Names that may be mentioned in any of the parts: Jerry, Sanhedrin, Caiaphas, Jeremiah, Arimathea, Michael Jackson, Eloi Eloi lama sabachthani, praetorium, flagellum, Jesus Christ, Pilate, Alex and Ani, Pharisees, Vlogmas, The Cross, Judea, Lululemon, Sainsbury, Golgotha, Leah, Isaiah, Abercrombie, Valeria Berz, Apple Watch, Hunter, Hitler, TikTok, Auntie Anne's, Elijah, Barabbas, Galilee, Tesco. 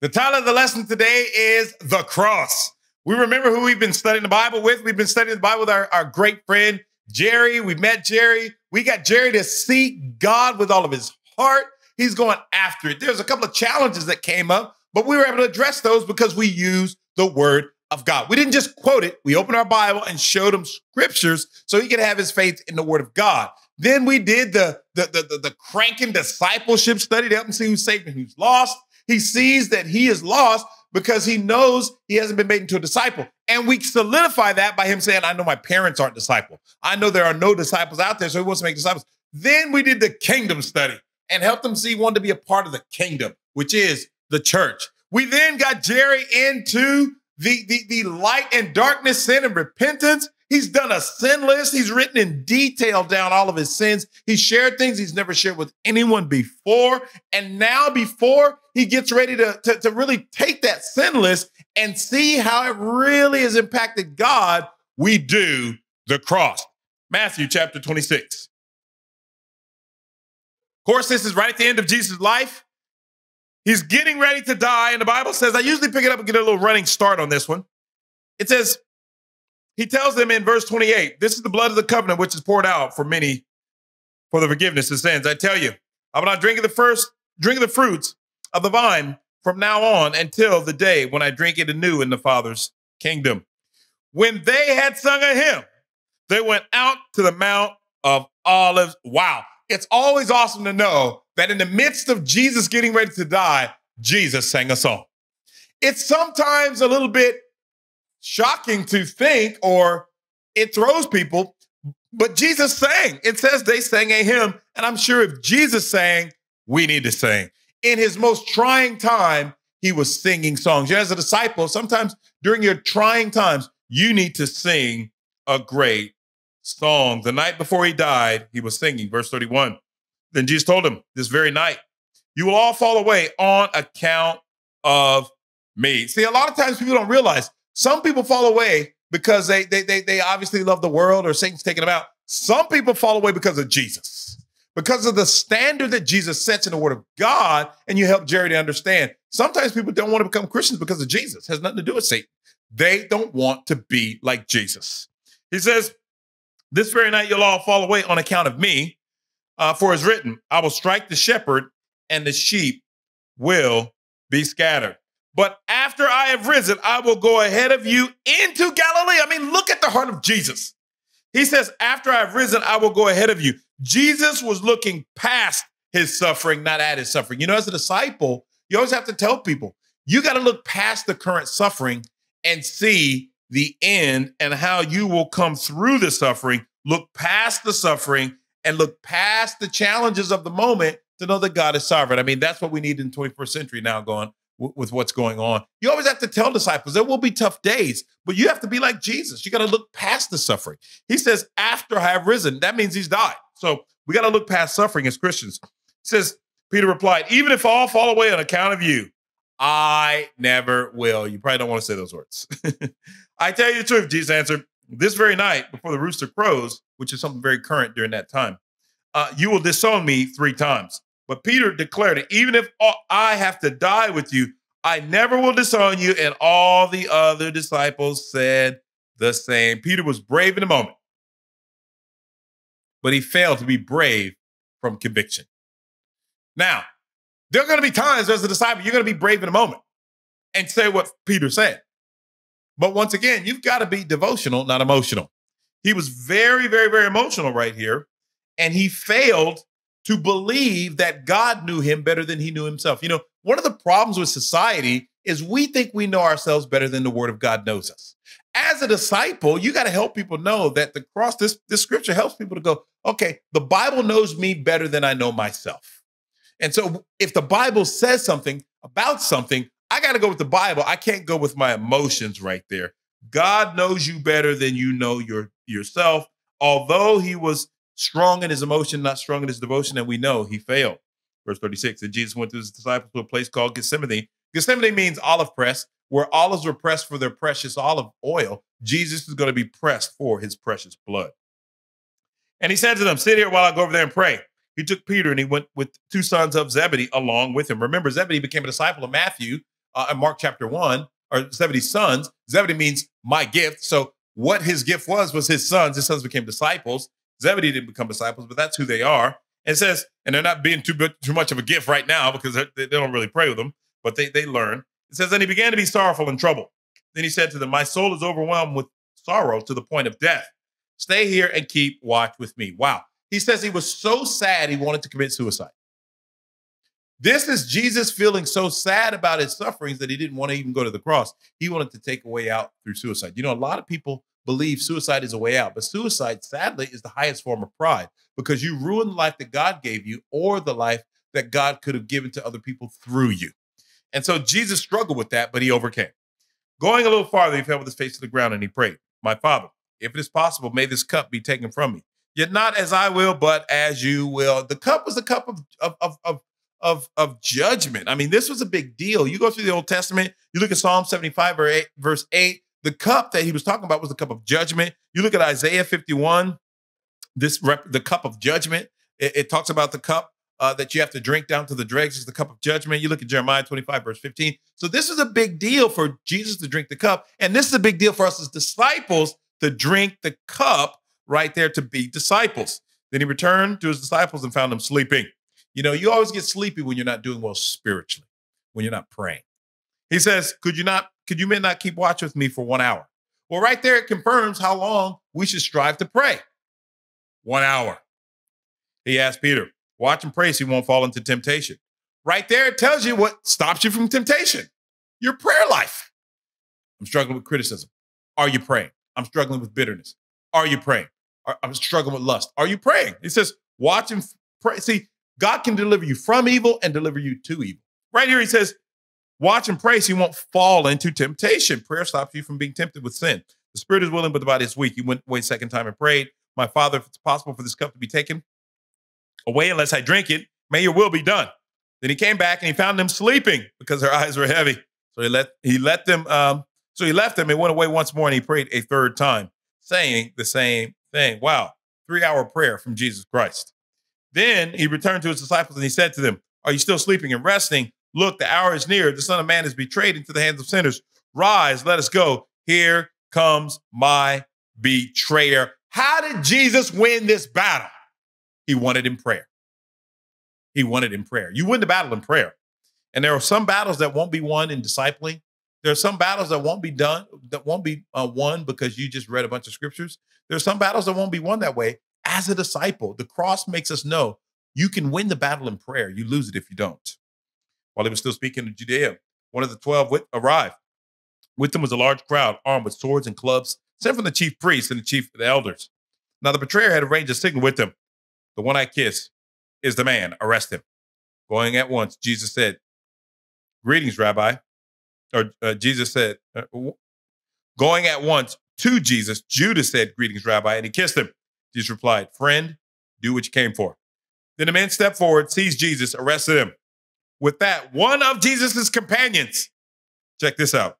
The title of the lesson today is The Cross. We remember who we've been studying the Bible with. We've been studying the Bible with our great friend, Jerry. We met Jerry. We got Jerry to seek God with all of his heart. He's going after it. There's a couple of challenges that came up, but we were able to address those because we used the word of God. We didn't just quote it. We opened our Bible and showed him scriptures so he could have his faith in the word of God. Then we did the cranking discipleship study to help him see who's saved and who's lost. He sees that he is lost because he knows he hasn't been made into a disciple. And we solidify that by him saying, I know my parents aren't disciples. I know there are no disciples out there, so he wants to make disciples. Then we did the kingdom study and helped him see he wanted to be a part of the kingdom, which is the church. We then got Jerry into the light and darkness, sin and repentance. He's done a sin list. He's written in detail down all of his sins. He shared things he's never shared with anyone before. And now before he gets ready to really take that sin list and see how it really has impacted God, we do the cross. Matthew chapter 26. Of course, this is right at the end of Jesus' life. He's getting ready to die. And the Bible says, I usually pick it up and get a little running start on this one. It says, he tells them in verse 28, this is the blood of the covenant, which is poured out for many for the forgiveness of sins. I tell you, I will not drink of the fruits of the vine from now on until the day when I drink it anew in the Father's kingdom. When they had sung a hymn, they went out to the Mount of Olives. Wow. It's always awesome to know that in the midst of Jesus getting ready to die, Jesus sang a song. It's sometimes a little bit shocking to think, or it throws people, but Jesus sang. It says they sang a hymn, and I'm sure if Jesus sang, we need to sing. In his most trying time, he was singing songs. As a disciple, sometimes during your trying times, you need to sing a great song. The night before he died, he was singing. Verse 31, then Jesus told him, this very night, you will all fall away on account of me. See, a lot of times people don't realize some people fall away because they obviously love the world or Satan's taking them out. Some people fall away because of Jesus, because of the standard that Jesus sets in the word of God. And you help Jerry to understand. Sometimes people don't want to become Christians because of Jesus. It has nothing to do with Satan. They don't want to be like Jesus. He says, this very night you'll all fall away on account of me, for it is written, I will strike the shepherd and the sheep will be scattered. But after I have risen, I will go ahead of you into Galilee. I mean, look at the heart of Jesus. He says, after I have risen, I will go ahead of you. Jesus was looking past his suffering, not at his suffering. You know, as a disciple, you always have to tell people, you got to look past the current suffering and see the end and how you will come through the suffering. Look past the suffering and look past the challenges of the moment to know that God is sovereign. I mean, that's what we need in the 21st century now going with what's going on. You always have to tell disciples there will be tough days, but you have to be like Jesus. You got to look past the suffering. He says, after I have risen, that means he's died. So we got to look past suffering as Christians. He says, Peter replied, even if all fall away on account of you, I never will. You probably don't want to say those words. I tell you the truth, Jesus answered, this very night before the rooster crows, which is something very current during that time, you will disown me 3 times. But Peter declared it, even if I have to die with you, I never will disown you. And all the other disciples said the same. Peter was brave in the moment, but he failed to be brave from conviction. Now, there are going to be times as a disciple, you're going to be brave in the moment and say what Peter said. But once again, you've got to be devotional, not emotional. He was very, very, very emotional right here. And he failed to believe that God knew him better than he knew himself. You know, one of the problems with society is we think we know ourselves better than the word of God knows us. As a disciple, you got to help people know that the cross, this scripture helps people to go, okay, the Bible knows me better than I know myself. And so if the Bible says something about something, I got to go with the Bible. I can't go with my emotions right there. God knows you better than you know yourself. Although he was strong in his emotion, not strong in his devotion, and we know he failed. Verse 36, and Jesus went to his disciples to a place called Gethsemane. Gethsemane means olive press, where olives were pressed for their precious olive oil. Jesus is going to be pressed for his precious blood. And he said to them, sit here while I go over there and pray. He took Peter and he went with 2 sons of Zebedee along with him. Remember, Zebedee became a disciple of Matthew in Mark chapter 1, or Zebedee sons. Zebedee means my gift. So what his gift was his sons. His sons became disciples. Zebedee didn't become disciples, but that's who they are. And it says, and they're not being too much of a gift right now because they don't really pray with them, but they learn. It says, and he began to be sorrowful and troubled. Then he said to them, my soul is overwhelmed with sorrow to the point of death. Stay here and keep watch with me. Wow. He says he was so sad he wanted to commit suicide. This is Jesus feeling so sad about his sufferings that he didn't want to even go to the cross. He wanted to take a way out through suicide. You know, a lot of people believe suicide is a way out, but suicide, sadly, is the highest form of pride because you ruin the life that God gave you or the life that God could have given to other people through you. And so Jesus struggled with that, but he overcame. Going a little farther, he fell with his face to the ground and he prayed, my Father, if it is possible, may this cup be taken from me. Yet not as I will, but as you will. The cup was a cup of judgment. I mean, this was a big deal. You go through the Old Testament, you look at Psalm 75 verse 8, the cup that he was talking about was the cup of judgment. You look at Isaiah 51, the cup of judgment. It talks about the cup that you have to drink down to the dregs is the cup of judgment. You look at Jeremiah 25, verse 15. So this is a big deal for Jesus to drink the cup. And this is a big deal for us as disciples to drink the cup right there to be disciples. Then he returned to his disciples and found them sleeping. You know, you always get sleepy when you're not doing well spiritually, when you're not praying. He says, could you men not keep watch with me for 1 hour? Well, right there, it confirms how long we should strive to pray. 1 hour. He asked Peter, watch and pray so you won't fall into temptation. Right there, it tells you what stops you from temptation, your prayer life. I'm struggling with criticism. Are you praying? I'm struggling with bitterness. Are you praying? I'm struggling with lust. Are you praying? It says, watch and pray. See, God can deliver you from evil and deliver you to evil. Right here, he says, watch and pray so you won't fall into temptation. Prayer stops you from being tempted with sin. The spirit is willing, but the body is weak. He went away a second time and prayed, my Father, if it's possible for this cup to be taken away unless I drink it, may your will be done. Then he came back and he found them sleeping because their eyes were heavy. So he left them and went away once more and he prayed a third time, saying the same thing. Wow, 3 hour prayer from Jesus Christ. Then he returned to his disciples and he said to them, are you still sleeping and resting? Look, the hour is near. The Son of Man is betrayed into the hands of sinners. Rise, let us go. Here comes my betrayer. How did Jesus win this battle? He won it in prayer. He won it in prayer. You win the battle in prayer. And there are some battles that won't be won in discipling. There are some battles that won't be won because you just read a bunch of scriptures. There are some battles that won't be won that way. As a disciple, the cross makes us know you can win the battle in prayer. You lose it if you don't. While he was still speaking to Judea, one of the 12 arrived. With them was a large crowd armed with swords and clubs, sent from the chief priests and the chief of the elders. Now the betrayer had arranged a signal with them. The one I kiss is the man. Arrest him. Going at once, Jesus said, greetings, Rabbi. Or Jesus said, going at once to Jesus, Judas said, greetings, Rabbi, and he kissed him. Jesus replied, friend, do what you came for. Then the man stepped forward, seized Jesus, arrested him. With that, one of Jesus's companions, check this out,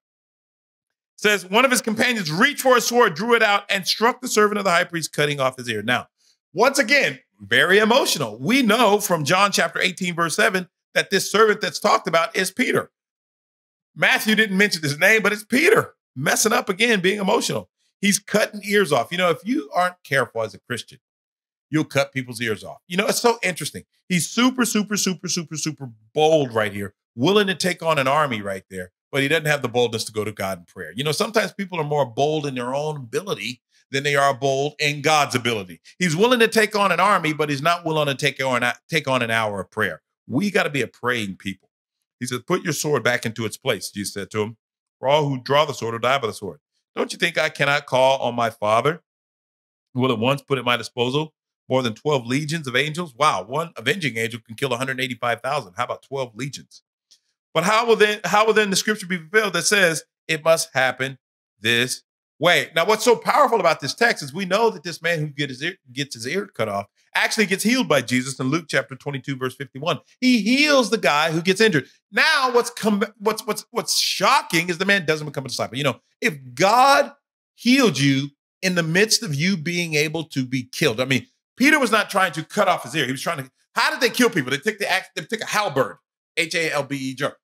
says one of his companions reached for a sword, drew it out, and struck the servant of the high priest, cutting off his ear. Now, once again, very emotional. We know from John chapter 18, verse 7, that this servant that's talked about is Peter. Matthew didn't mention his name, but it's Peter messing up again, being emotional. He's cutting ears off. You know, if you aren't careful as a Christian, you'll cut people's ears off. You know, it's so interesting. He's super bold right here, willing to take on an army right there, but he doesn't have the boldness to go to God in prayer. You know, sometimes people are more bold in their own ability than they are bold in God's ability. He's willing to take on an army, but he's not willing to take on an hour of prayer. We got to be a praying people. He said, put your sword back into its place, Jesus said to him, for all who draw the sword will die by the sword. Don't you think I cannot call on my Father, who will at once put at my disposal more than 12 legions of angels? Wow, one avenging angel can kill 185,000. How about 12 legions? But how will then the scripture be fulfilled that says it must happen this way? Now, what's so powerful about this text is we know that this man who gets his ear cut off actually gets healed by Jesus in Luke chapter 22, verse 51. He heals the guy who gets injured. Now, what's shocking is the man doesn't become a disciple. You know, if God healed you in the midst of you being able to be killed, I mean, Peter was not trying to cut off his ear. He was trying to, how did they kill people? They took a halberd, H-A-L-B-E-R.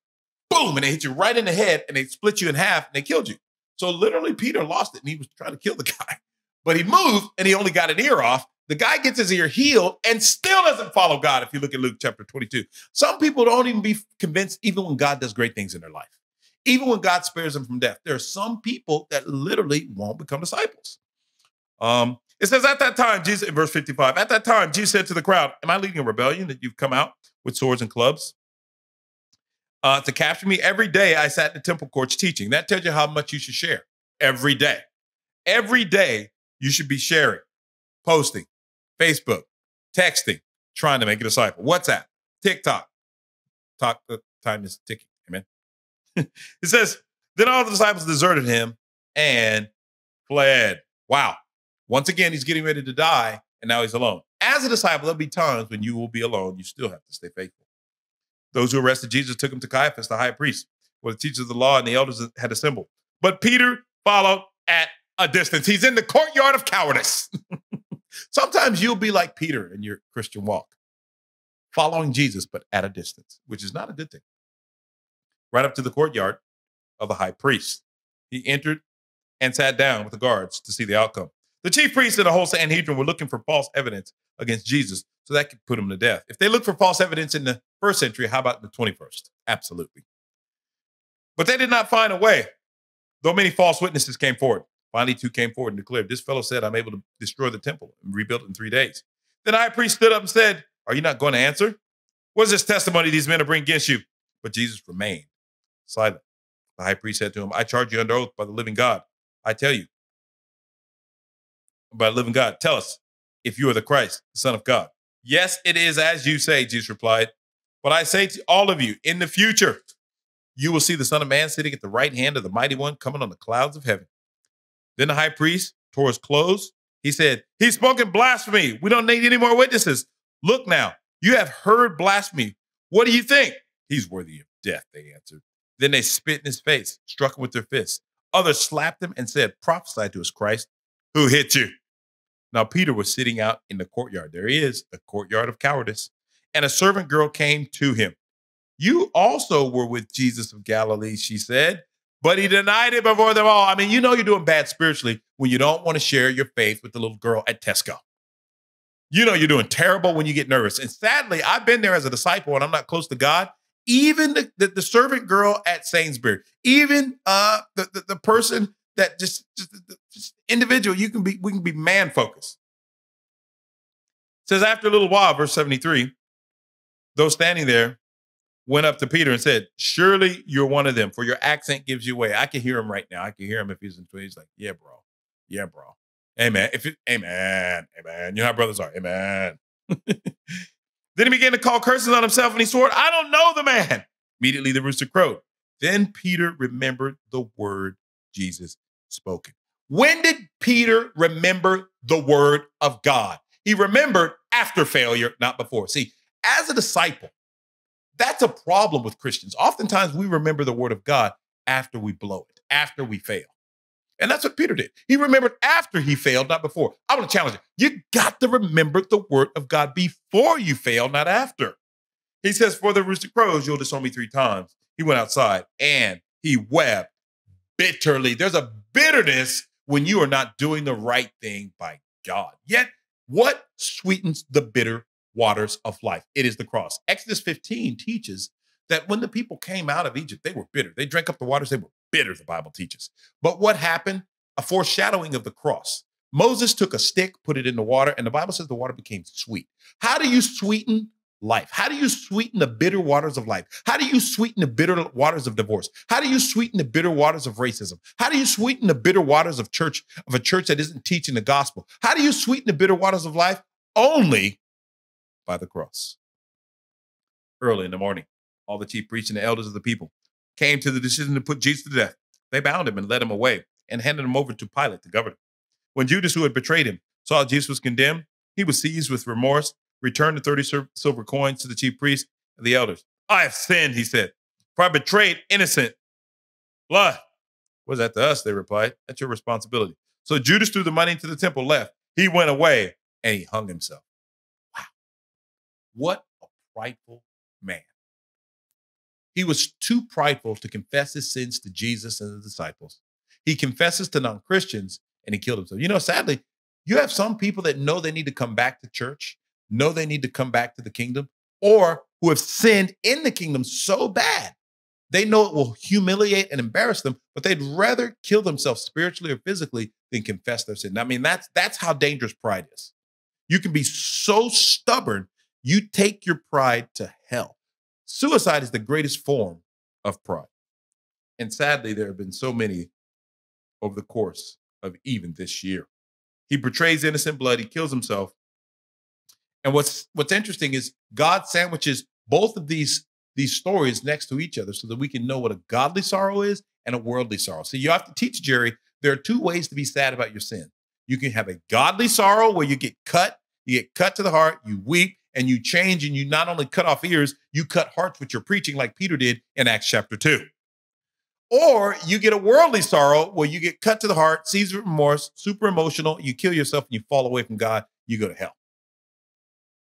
boom, and they hit you right in the head and they split you in half and they killed you. So literally Peter lost it and he was trying to kill the guy, but he moved and he only got an ear off. The guy gets his ear healed and still doesn't follow God. If you look at Luke chapter 22, some people don't even be convinced even when God does great things in their life, even when God spares them from death. There are some people that literally won't become disciples. It says at that time, Jesus, in verse 55, at that time, Jesus said to the crowd, am I leading a rebellion that you've come out with swords and clubs to capture me? Every day I sat in the temple courts teaching. That tells you how much you should share every day. Every day you should be sharing, posting, Facebook, texting, trying to make a disciple. WhatsApp, TikTok. Talk, the time is ticking. Amen. It says, then all the disciples deserted him and fled. Wow. Once again, he's getting ready to die, and now he's alone. As a disciple, there'll be times when you will be alone. You still have to stay faithful. Those who arrested Jesus took him to Caiaphas, the high priest, where the teachers of the law and the elders had assembled. But Peter followed at a distance. He's in the courtyard of cowardice. Sometimes you'll be like Peter in your Christian walk, following Jesus, but at a distance, which is not a good thing. Right up to the courtyard of the high priest. He entered and sat down with the guards to see the outcome. The chief priests and the whole Sanhedrin were looking for false evidence against Jesus, so that could put him to death. If they look for false evidence in the first century, how about the 21st? Absolutely. But they did not find a way, though many false witnesses came forward. Finally, two came forward and declared, this fellow said, I'm able to destroy the temple and rebuild it in 3 days. Then the high priest stood up and said, are you not going to answer? What is this testimony these men are bringing against you? But Jesus remained silent. The high priest said to him, I charge you under oath by the living God. I tell you, by living God, tell us if you are the Christ, the Son of God. Yes, it is as you say, Jesus replied. But I say to all of you, in the future, you will see the Son of Man sitting at the right hand of the Mighty One, coming on the clouds of heaven. Then the high priest tore his clothes. He said, he's spoken blasphemy. We don't need any more witnesses. Look now, you have heard blasphemy. What do you think? He's worthy of death, they answered. Then they spit in his face, struck him with their fists. Others slapped him and said, prophesy to us, Christ. Who hit you? Now, Peter was sitting out in the courtyard. There he is, the courtyard of cowardice. And a servant girl came to him. You also were with Jesus of Galilee, she said, but he denied it before them all. I mean, you know you're doing bad spiritually when you don't want to share your faith with the little girl at Tesco. You know you're doing terrible when you get nervous. And sadly, I've been there as a disciple and I'm not close to God. Even the servant girl at Sainsbury, even the person that just individual, we can be man focused. It says after a little while, verse 73, those standing there went up to Peter and said, surely you're one of them, for your accent gives you away. I can hear him right now. I can hear him if he's in Twitter. He's like, yeah, bro. Yeah, bro. Amen. Amen. Amen. You know how brothers are. Amen. Then he began to call curses on himself and he swore, I don't know the man. Immediately the rooster crowed. Then Peter remembered the word Jesus spoken. When did Peter remember the word of God? He remembered after failure, not before. See, as a disciple, that's a problem with Christians. Oftentimes we remember the word of God after we blow it, after we fail. And that's what Peter did. He remembered after he failed, not before. I want to challenge you. You got to remember the word of God before you fail, not after. He says, for the rooster crows, you'll disown me 3 times. He went outside and he wept bitterly. There's a bitterness when you are not doing the right thing by God. Yet, what sweetens the bitter waters of life? It is the cross. Exodus 15 teaches that when the people came out of Egypt, they were bitter. They drank up the waters. They were bitter, the Bible teaches. But what happened? A foreshadowing of the cross. Moses took a stick, put it in the water, and the Bible says the water became sweet. How do you sweeten life? How do you sweeten the bitter waters of life? How do you sweeten the bitter waters of divorce? How do you sweeten the bitter waters of racism? How do you sweeten the bitter waters of church, of a church that isn't teaching the gospel? How do you sweeten the bitter waters of life? Only by the cross. Early in the morning, all the chief priests and the elders of the people came to the decision to put Jesus to death. They bound him and led him away and handed him over to Pilate, the governor. When Judas, who had betrayed him, saw Jesus was condemned, he was seized with remorse, returned the 30 silver coins to the chief priests and the elders. I have sinned, he said, for I betrayed innocent blood. Was that to us? They replied. That's your responsibility. So Judas threw the money into the temple, left. He went away and he hung himself. Wow. What a prideful man. He was too prideful to confess his sins to Jesus and the disciples. He confesses to non-Christians and he killed himself. You know, sadly, you have some people that know they need to come back to church, know they need to come back to the kingdom, or who have sinned in the kingdom so bad, they know it will humiliate and embarrass them, but they'd rather kill themselves spiritually or physically than confess their sin. I mean, that's how dangerous pride is. You can be so stubborn, you take your pride to hell. Suicide is the greatest form of pride. And sadly, there have been so many over the course of even this year. He betrays innocent blood. He kills himself. And what's interesting is God sandwiches both of these stories next to each other so that we can know what a godly sorrow is and a worldly sorrow. So you have to teach Jerry, there are two ways to be sad about your sin. You can have a godly sorrow where you get cut to the heart, you weep, and you change, and you not only cut off ears, you cut hearts with your preaching like Peter did in Acts chapter 2. Or you get a worldly sorrow where you get cut to the heart, seized with remorse, super emotional, you kill yourself and you fall away from God, you go to hell.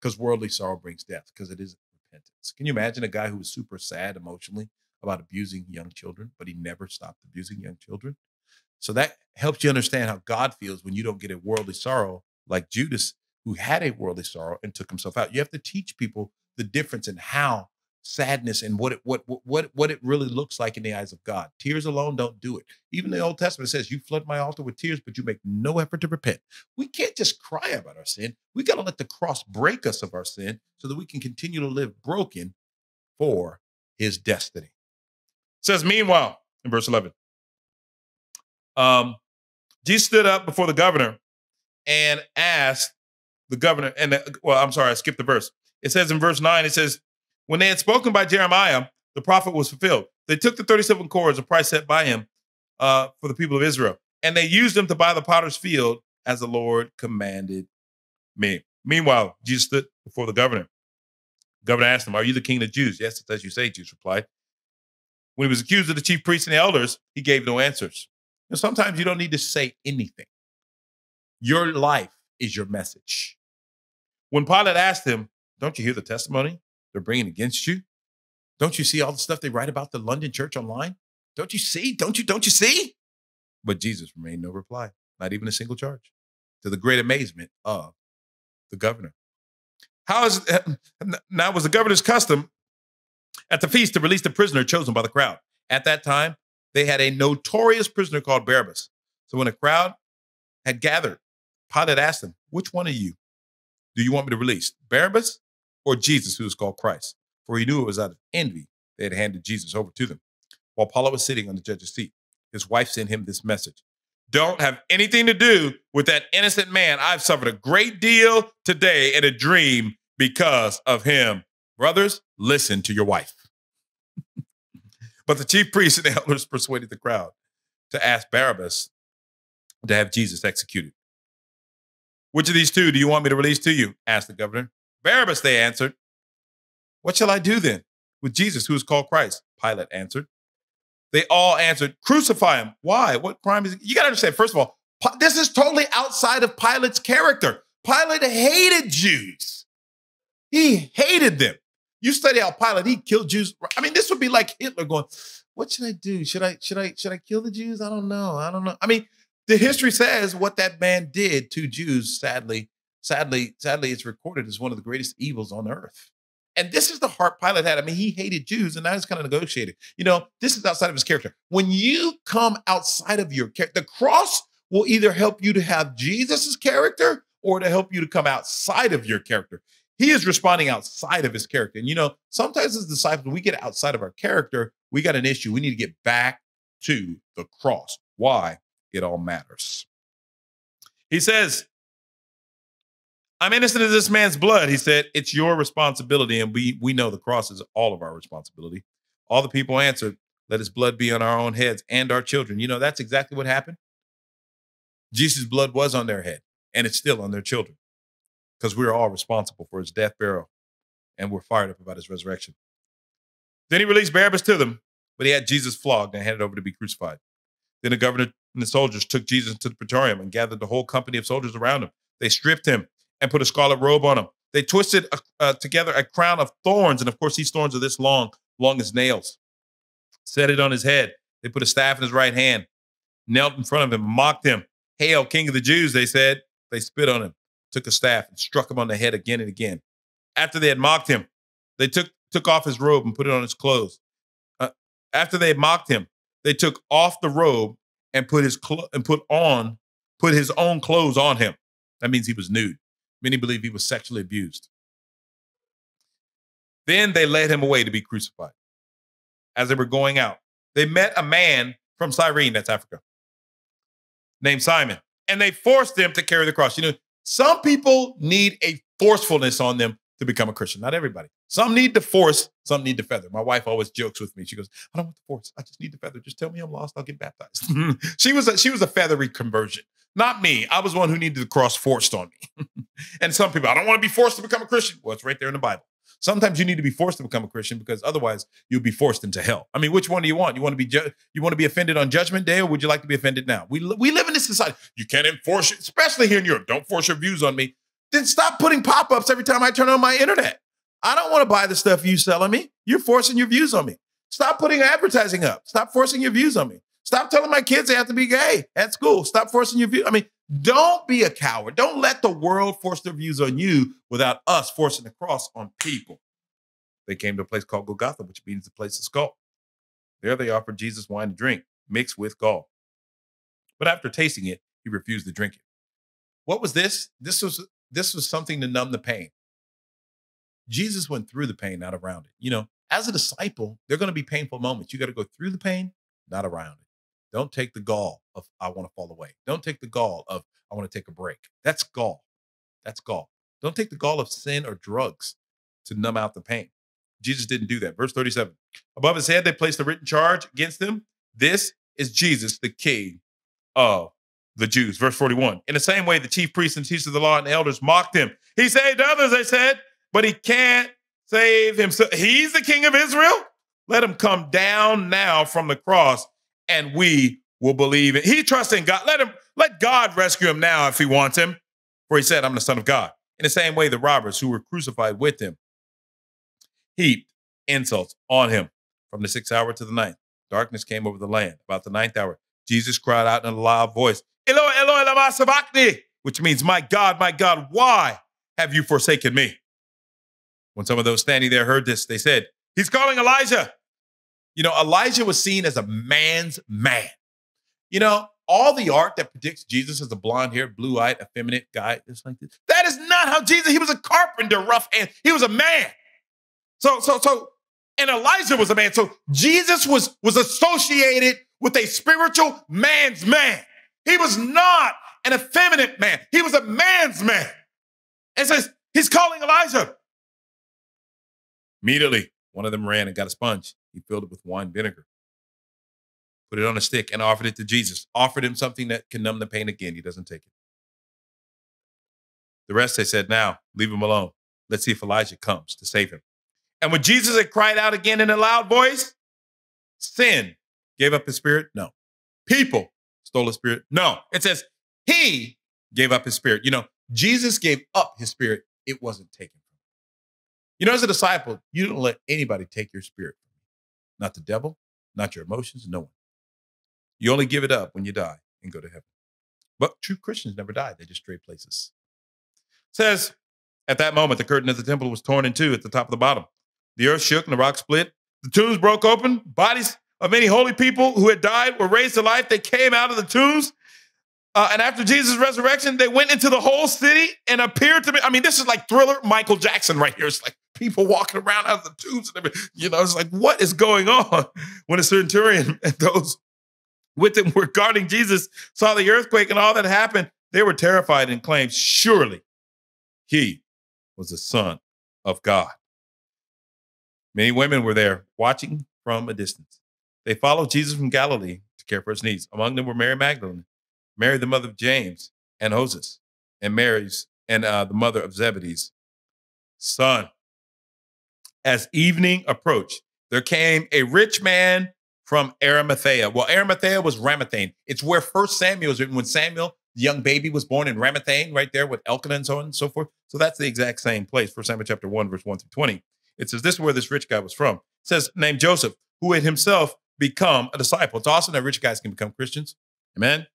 Because worldly sorrow brings death, because it isn't repentance. Can you imagine a guy who was super sad emotionally about abusing young children, but he never stopped abusing young children? So that helps you understand how God feels when you don't get a worldly sorrow like Judas, who had a worldly sorrow and took himself out. You have to teach people the difference in how sadness and what it really looks like in the eyes of God. Tears alone don't do it. Even the Old Testament says, you flood my altar with tears, but you make no effort to repent. We can't just cry about our sin. We got to let the cross break us of our sin so that we can continue to live broken for his destiny. It says, meanwhile, in verse 11, Jesus stood up before the governor and asked the governor, I'm sorry, I skipped the verse. It says in verse 9, it says, when they had spoken by Jeremiah, the prophet was fulfilled. They took the 37 cords, a price set by him for the people of Israel, and they used them to buy the potter's field as the Lord commanded me. Meanwhile, Jesus stood before the governor. The governor asked him, are you the king of the Jews? Yes, it's as you say, Jesus replied. When he was accused of the chief priests and the elders, he gave no answers. And sometimes you don't need to say anything. Your life is your message. When Pilate asked him, don't you hear the testimony they're bringing against you? Don't you see all the stuff they write about the London church online? Don't you see? Don't you see? But Jesus remained no reply, not even a single charge, to the great amazement of the governor. Now it was the governor's custom at the feast to release the prisoner chosen by the crowd. At that time, they had a notorious prisoner called Barabbas. So when a crowd had gathered, Pilate asked him, which one of you do you want me to release, Barabbas or Jesus, who was called Christ? For he knew it was out of envy they had handed Jesus over to them. While Pilate was sitting on the judge's seat, his wife sent him this message: don't have anything to do with that innocent man. I've suffered a great deal today in a dream because of him. Brothers, listen to your wife. But the chief priests and elders persuaded the crowd to ask Barabbas to have Jesus executed. Which of these two do you want me to release to you? Asked the governor. Barabbas, they answered. What shall I do then with Jesus, who is called Christ? Pilate answered. They all answered, crucify him. Why? What crime is he? You got to understand, first of all, this is totally outside of Pilate's character. Pilate hated Jews. He hated them. You study how Pilate, he killed Jews. I mean, this would be like Hitler going, what should I do? Should I kill the Jews? I don't know. I don't know. I mean, the history says what that man did to Jews, sadly, it's recorded as one of the greatest evils on earth. And this is the heart Pilate had. I mean, he hated Jews, and now he's kind of negotiated. You know, this is outside of his character. When you come outside of your character, the cross will either help you to have Jesus's character or to help you to come outside of your character. He is responding outside of his character. And, you know, sometimes as disciples, when we get outside of our character, we got an issue. We need to get back to the cross. Why? It all matters. He says, I'm innocent of this man's blood. He said, it's your responsibility. And we know the cross is all of our responsibility. All the people answered, let his blood be on our own heads and our children. You know, that's exactly what happened. Jesus' blood was on their head, and it's still on their children, because we're all responsible for his death, burial, and we're fired up about his resurrection. Then he released Barabbas to them, but he had Jesus flogged and handed over to be crucified. Then the governor and the soldiers took Jesus to the praetorium and gathered the whole company of soldiers around him. They stripped him and put a scarlet robe on him. They twisted together a crown of thorns. And of course, these thorns are this long as nails. set it on his head. They put a staff in his right hand, knelt in front of him, mocked him. "Hail, King of the Jews," they said. They spit on him, took a staff and struck him on the head again and again. After they had mocked him, they took off his robe and put it on his clothes. After they mocked him, they took off the robe and put his own clothes on him. That means he was nude. Many believe he was sexually abused. Then they led him away to be crucified. As they were going out, they met a man from Cyrene, that's Africa, named Simon, and they forced him to carry the cross. You know, some people need a forcefulness on them to become a Christian. Not everybody. Some need the force, some need the feather. My wife always jokes with me. She goes, "I don't want the force. I just need the feather. Just tell me I'm lost. I'll get baptized." She was a feathery conversion. Not me. I was one who needed the cross forced on me. And some people, "I don't want to be forced to become a Christian." Well, it's right there in the Bible. Sometimes you need to be forced to become a Christian because otherwise you'll be forced into hell. I mean, which one do you want? You want to be offended on Judgment Day, or would you like to be offended now? We live in this society. You can't enforce it, especially here in Europe. Don't force your views on me. Then stop putting pop-ups every time I turn on my internet. I don't want to buy the stuff you selling me. You're forcing your views on me. Stop putting advertising up. Stop forcing your views on me. Stop telling my kids they have to be gay at school. Stop forcing your views. I mean, don't be a coward. Don't let the world force their views on you without us forcing the cross on people. They came to a place called Golgotha, which means the place of skull. There they offered Jesus wine to drink mixed with gall. But after tasting it, he refused to drink it. What was this? This was something to numb the pain. Jesus went through the pain, not around it. You know, as a disciple, there are going to be painful moments. You got to go through the pain, not around it. Don't take the gall of, "I want to fall away." Don't take the gall of, "I want to take a break." That's gall. That's gall. Don't take the gall of sin or drugs to numb out the pain. Jesus didn't do that. Verse 37, above his head, they placed a written charge against him. "This is Jesus, the King of the Jews." Verse 41, in the same way, the chief priests and teachers of the law and the elders mocked him. "He saved others," they said, "but he can't save himself. He's the King of Israel. Let him come down now from the cross and we will believe it. He trusts in God. Let God rescue him now if he wants him. For he said, 'I'm the Son of God.'" In the same way, the robbers who were crucified with him heaped insults on him. From the 6th hour to the 9th, darkness came over the land. About the 9th hour, Jesus cried out in a loud voice, "Eloi, Eloi, lama sabachthani," which means, my God, why have you forsaken me?" When some of those standing there heard this, they said, "He's calling Elijah." You know, Elijah was seen as a man's man. You know, all the art that predicts Jesus as a blonde-haired, blue-eyed, effeminate guy, just like this, that is not how Jesus, he was a carpenter, rough, and he was a man. And Elijah was a man. So Jesus was associated with a spiritual man's man. He was not an effeminate man. He was a man's man. And says, "He's calling Elijah." Immediately, one of them ran and got a sponge. He filled it with wine vinegar, put it on a stick, and offered it to Jesus. Offered him something that can numb the pain again. He doesn't take it. The rest, they said, "Now, leave him alone. Let's see if Elijah comes to save him." And when Jesus had cried out again in a loud voice, sin gave up his spirit? No. People stole his spirit? No. It says he gave up his spirit. You know, Jesus gave up his spirit. It wasn't taken. You know, as a disciple, you don't let anybody take your spirit. Not the devil, not your emotions, no one. You only give it up when you die and go to heaven. But true Christians never die. They just trade places. It says, at that moment, the curtain of the temple was torn in two at the top of the bottom. The earth shook and the rock split. The tombs broke open. Bodies of many holy people who had died were raised to life. They came out of the tombs. And after Jesus' resurrection, they went into the whole city and appeared to me. I mean, this is like Thriller Michael Jackson right here. It's like people walking around out of the tombs and everything. You know, it's like, what is going on? When a centurion and those with him were guarding Jesus saw the earthquake and all that happened, they were terrified and claimed, "Surely he was the Son of God." Many women were there watching from a distance. They followed Jesus from Galilee to care for his needs. Among them were Mary Magdalene, Mary, the mother of James and Joses, and Mary's and the mother of Zebedee's son. As evening approached, there came a rich man from Arimathea. Well, Arimathea was Ramathaim. It's where 1 Samuel is written. When Samuel, the young baby, was born in Ramathaim, right there with Elkanah and so on and so forth. So that's the exact same place. 1 Samuel chapter 1, verse 1 through 20. It says this is where this rich guy was from. It says, named Joseph, who had himself become a disciple. It's awesome that rich guys can become Christians. Amen.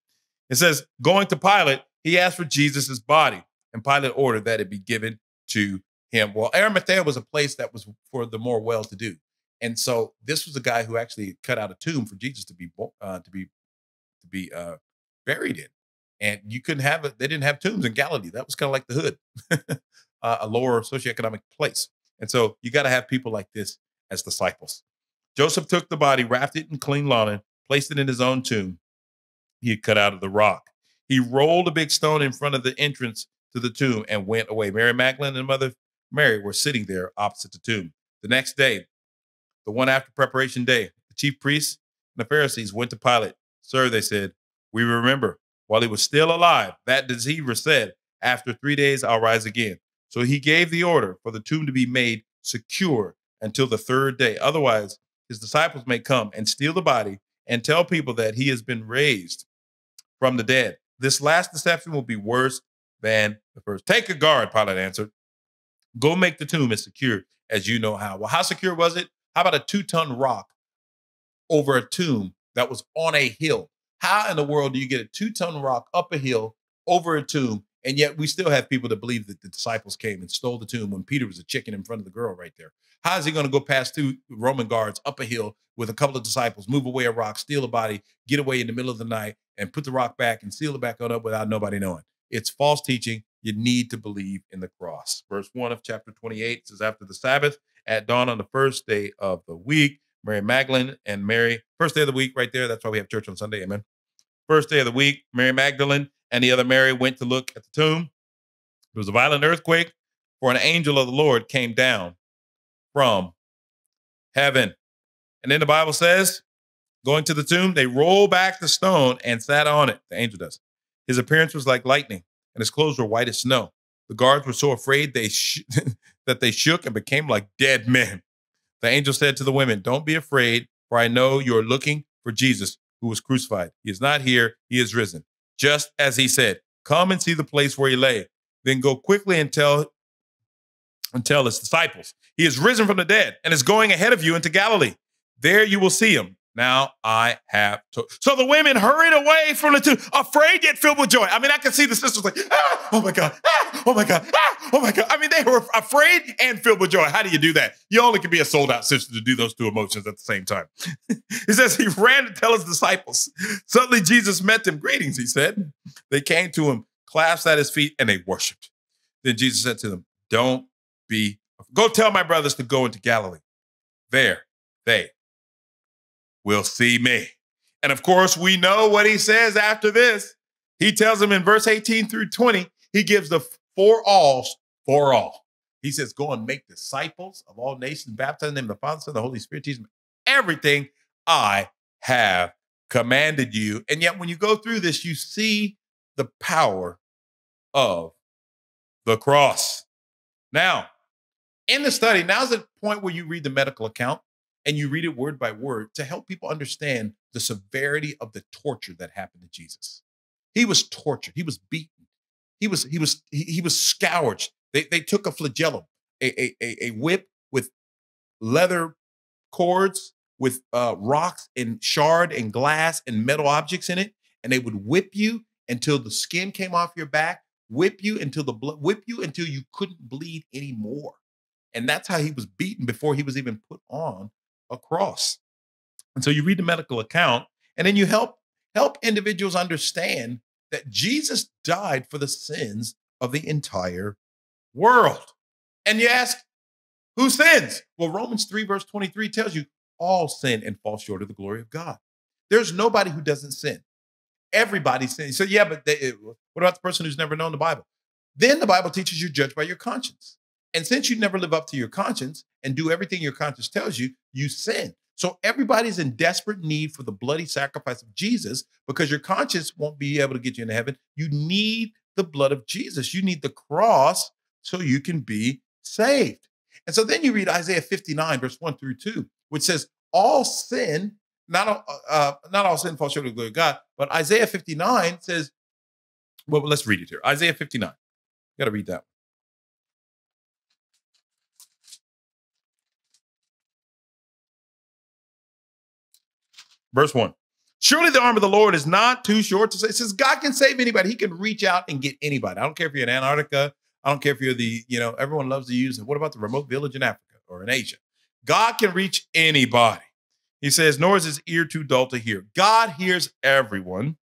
It says, going to Pilate, he asked for Jesus's body, and Pilate ordered that it be given to him. Well, Arimathea was a place that was for the more well-to-do. And so this was a guy who actually cut out a tomb for Jesus to be buried in. And you couldn't have it. They didn't have tombs in Galilee. That was kind of like the hood, a lower socioeconomic place. And so you got to have people like this as disciples. Joseph took the body, wrapped it in clean linen, placed it in his own tomb he had cut out of the rock. He rolled a big stone in front of the entrance to the tomb and went away. Mary Magdalene and Mother Mary were sitting there opposite the tomb. The next day, the one after preparation day, the chief priests and the Pharisees went to Pilate. Sir, they said, we remember while he was still alive, that deceiver said, after 3 days, I'll rise again. So he gave the order for the tomb to be made secure until the third day. Otherwise, his disciples may come and steal the body and tell people that he has been raised from the dead. This last deception will be worse than the first. Take a guard, Pilate answered. Go make the tomb as secure as you know how. Well, how secure was it? How about a 2-ton rock over a tomb that was on a hill? How in the world do you get a 2-ton rock up a hill over a tomb? And yet we still have people that believe that the disciples came and stole the tomb when Peter was a chicken in front of the girl right there. How is he going to go past 2 Roman guards up a hill with a couple of disciples, move away a rock, steal a body, get away in the middle of the night and put the rock back and seal it back on up without nobody knowing? It's false teaching. You need to believe in the cross. Verse 1 of chapter 28 says, after the Sabbath, at dawn on the first day of the week, Mary Magdalene and Mary, first day of the week right there. That's why we have church on Sunday. Amen. First day of the week, Mary Magdalene and the other Mary went to look at the tomb. There was a violent earthquake, for an angel of the Lord came down from heaven. And then the Bible says, going to the tomb, they rolled back the stone and sat on it. The angel does. His appearance was like lightning, and his clothes were white as snow. The guards were so afraid that they shook and became like dead men. The angel said to the women, don't be afraid, for I know you're looking for Jesus who was crucified. He is not here. He is risen, just as he said. Come and see the place where he lay. Then go quickly and tell his disciples, he is risen from the dead and is going ahead of you into Galilee. There you will see him. Now I have to. So the women hurried away from the tomb, afraid yet filled with joy. I mean, I can see the sisters like, ah, oh my God, ah, oh my God, ah, oh my God. I mean, they were afraid and filled with joy. How do you do that? You only can be a sold out sister to do those two emotions at the same time. It says he ran to tell his disciples. Suddenly Jesus met them. Greetings, he said. They came to him, clasped at his feet, and they worshiped. Then Jesus said to them, don't be, go tell my brothers to go into Galilee. There they will see me. And of course, we know what he says after this. He tells them in verse 18 through 20, he gives the for alls for all. He says, go and make disciples of all nations, baptizing them in the Father, Son, the Holy Spirit, teach them everything I have commanded you. And yet when you go through this, you see the power of the cross. Now, in the study, now's the point where you read the medical account and you read it word by word to help people understand the severity of the torture that happened to Jesus. He was tortured. He was beaten. He was scourged. They took a flagellum, a whip with leather cords, with rocks and shard and glass and metal objects in it. And they would whip you until the skin came off your back, whip you until the blood, whip you until you couldn't bleed anymore. And that's how he was beaten before he was even put on a cross. And so you read the medical account, and then you help individuals understand that Jesus died for the sins of the entire world. And you ask, who sins? Well, Romans 3 verse 23 tells you all sin and fall short of the glory of God. There's nobody who doesn't sin. Everybody sins. So yeah, but what about the person who's never known the Bible? Then the Bible teaches you judge by your conscience. And since you never live up to your conscience and do everything your conscience tells you, you sin. So everybody's in desperate need for the bloody sacrifice of Jesus because your conscience won't be able to get you into heaven. You need the blood of Jesus. You need the cross so you can be saved. And so then you read Isaiah 59, verse 1 through 2, which says all sin, not all sin falls short of the glory of God, but Isaiah 59 says, well, let's read it here. Isaiah 59. You got to read that one. Verse 1. Surely the arm of the Lord is not too short to save. It says God can save anybody. He can reach out and get anybody. I don't care if you're in Antarctica. I don't care if you're the, you know, everyone loves to use it. What about the remote village in Africa or in Asia? God can reach anybody. He says, nor is his ear too dull to hear. God hears everyone,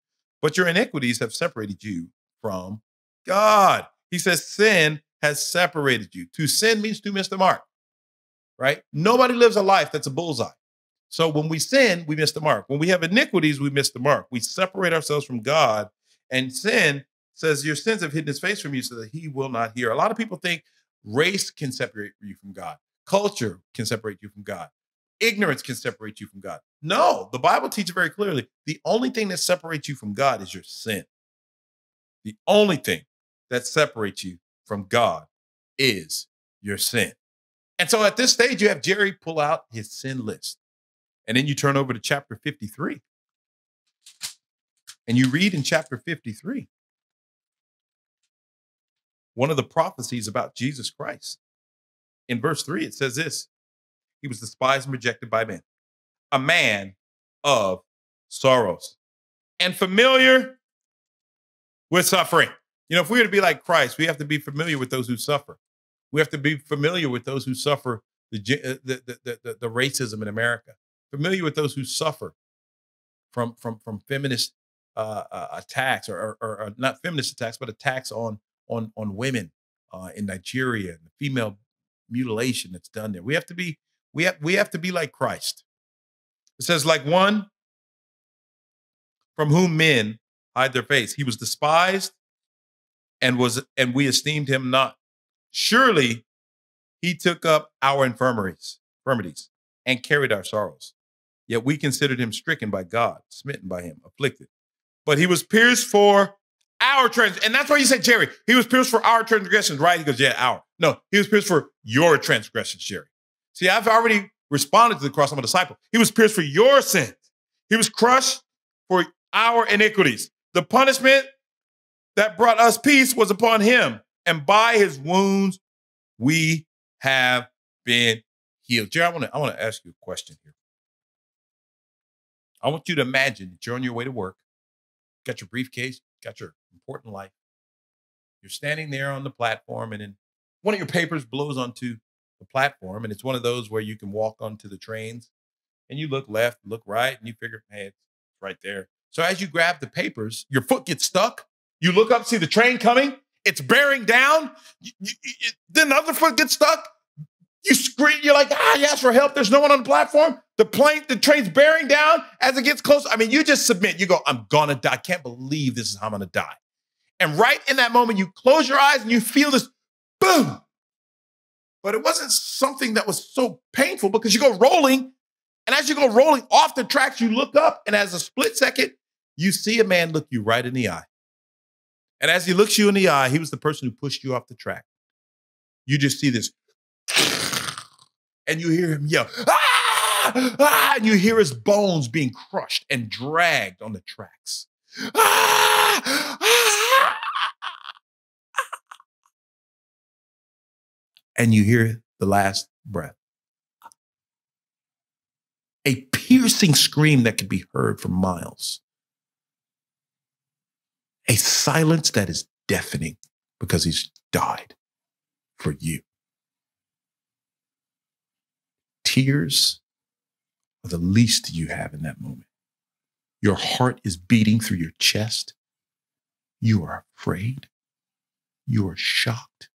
but your iniquities have separated you from God. He says, sin has separated you. To sin means to miss the mark, right? Nobody lives a life that's a bullseye. So when we sin, we miss the mark. When we have iniquities, we miss the mark. We separate ourselves from God, and sin says your sins have hidden his face from you so that he will not hear. A lot of people think race can separate you from God. Culture can separate you from God. Ignorance can separate you from God. No, the Bible teaches very clearly, the only thing that separates you from God is your sin. The only thing that separates you from God is your sin. And so at this stage, you have Jerry pull out his sin list. And then you turn over to chapter 53. And you read in chapter 53, one of the prophecies about Jesus Christ. In verse 3, it says this. He was despised and rejected by men, a man of sorrows and familiar with suffering. You know, if we were to be like Christ, we have to be familiar with those who suffer. We have to be familiar with those who suffer the racism in America, familiar with those who suffer from feminist attacks, or not feminist attacks, but attacks on women in Nigeria, and the female mutilation that's done there. We have to be like Christ. It says, like one from whom men hide their face. He was despised and we esteemed him not. Surely he took up our infirmities and carried our sorrows. Yet we considered him stricken by God, smitten by him, afflicted. But he was pierced for our transgressions. And that's why you said, Jerry, he was pierced for our transgressions, right? He goes, yeah, our. No, he was pierced for your transgressions, Jerry. See, I've already responded to the cross. I'm a disciple. He was pierced for your sins. He was crushed for our iniquities. The punishment that brought us peace was upon him, and by his wounds, we have been healed. Jerry, I want to ask you a question here. I want you to imagine that you're on your way to work, got your briefcase, got your important life. You're standing there on the platform, and then one of your papers blows onto the platform, and it's one of those where you can walk onto the trains, and you look left, look right, and you figure, hey, it's right there. So as you grab the papers, your foot gets stuck. You look up, see the train coming. It's bearing down. Then the other foot gets stuck. You scream. You're like, ah, you ask for help. There's no one on the platform. The train's bearing down. As it gets close, I mean, you just submit. You go, I'm gonna die. I can't believe this is how I'm gonna die. And right in that moment, you close your eyes and you feel this boom. But it wasn't something that was so painful, because you go rolling, and as you go rolling off the tracks, you look up, and as a split second, you see a man look you right in the eye. And as he looks you in the eye, he was the person who pushed you off the track. You just see this, and you hear him yell, ah, ah, and you hear his bones being crushed and dragged on the tracks. Ah, ah. And you hear the last breath. A piercing scream that can be heard for miles. A silence that is deafening because he's died for you. Tears are the least you have in that moment. Your heart is beating through your chest. You are afraid. You are shocked.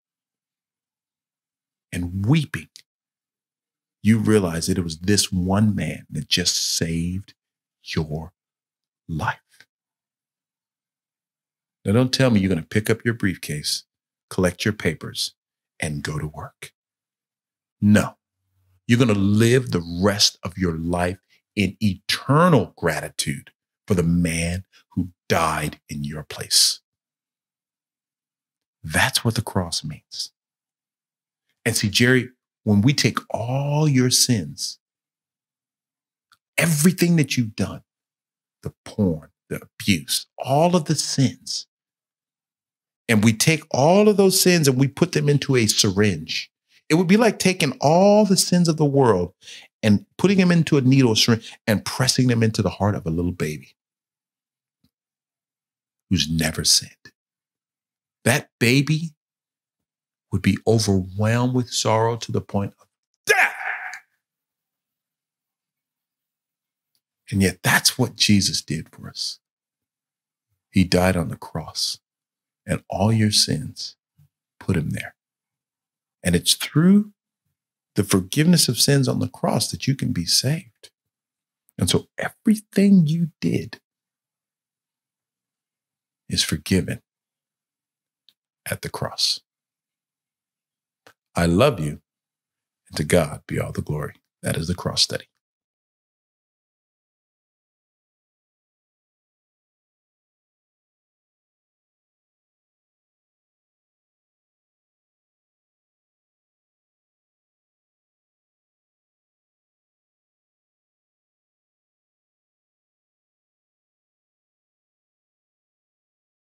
And weeping, you realize that it was this one man that just saved your life. Now, don't tell me you're going to pick up your briefcase, collect your papers, and go to work. No, you're going to live the rest of your life in eternal gratitude for the man who died in your place. That's what the cross means. And see, Jerry, when we take all your sins, everything that you've done, the porn, the abuse, all of the sins, and we take all of those sins and we put them into a syringe. It would be like taking all the sins of the world and putting him into a needle and pressing them into the heart of a little baby who's never sinned. That baby would be overwhelmed with sorrow to the point of death. And yet that's what Jesus did for us. He died on the cross, and all your sins put him there. And it's through the forgiveness of sins on the cross that you can be saved. And so everything you did is forgiven at the cross. I love you, and to God be all the glory. That is the cross study.